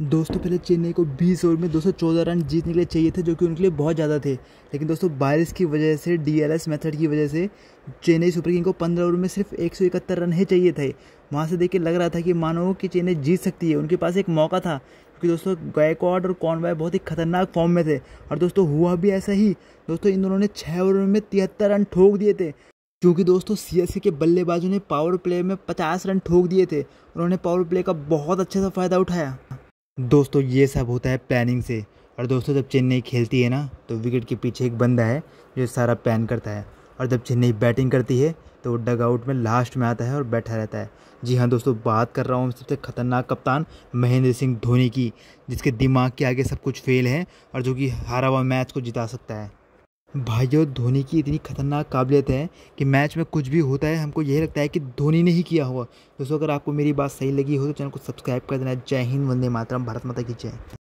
दोस्तों पहले चेन्नई को 20 ओवर में 214 रन जीतने के लिए चाहिए थे, जो कि उनके लिए बहुत ज़्यादा थे। लेकिन दोस्तों बारिश की वजह से, डीएलएस मेथड की वजह से चेन्नई सुपर किंग को 15 ओवर में सिर्फ 171 रन ही चाहिए थे। वहां से देख के लग रहा था कि मानो कि चेन्नई जीत सकती है, उनके पास एक मौका था, क्योंकि दोस्तों गायकवाड़ और कॉनवे बहुत ही खतरनाक फॉर्म में थे। और दोस्तों हुआ भी ऐसा ही, दोस्तों इन दोनों ने 6 ओवर में 73 रन ठोक दिए थे, क्योंकि दोस्तों सीएसके के बल्लेबाजों ने पावर प्ले में 50 रन ठोक दिए थे। उन्होंने पावर प्ले का बहुत अच्छे सा फ़ायदा उठाया। दोस्तों ये सब होता है प्लानिंग से। और दोस्तों जब चेन्नई खेलती है ना, तो विकेट के पीछे एक बंदा है जो सारा प्लान करता है, और जब चेन्नई बैटिंग करती है तो वो डगआउट में लास्ट में आता है और बैठा रहता है। जी हाँ दोस्तों, बात कर रहा हूँ सबसे खतरनाक कप्तान महेंद्र सिंह धोनी की, जिसके दिमाग के आगे सब कुछ फेल है और जो कि हारा हुआ मैच को जिता सकता है। भाइयों, धोनी की इतनी खतरनाक काबिलियत है कि मैच में कुछ भी होता है हमको यही लगता है कि धोनी ने ही किया हुआ। दोस्तों अगर आपको मेरी बात सही लगी हो तो चैनल को सब्सक्राइब कर देना। जय हिंद, वंदे मातरम, भारत माता की जय।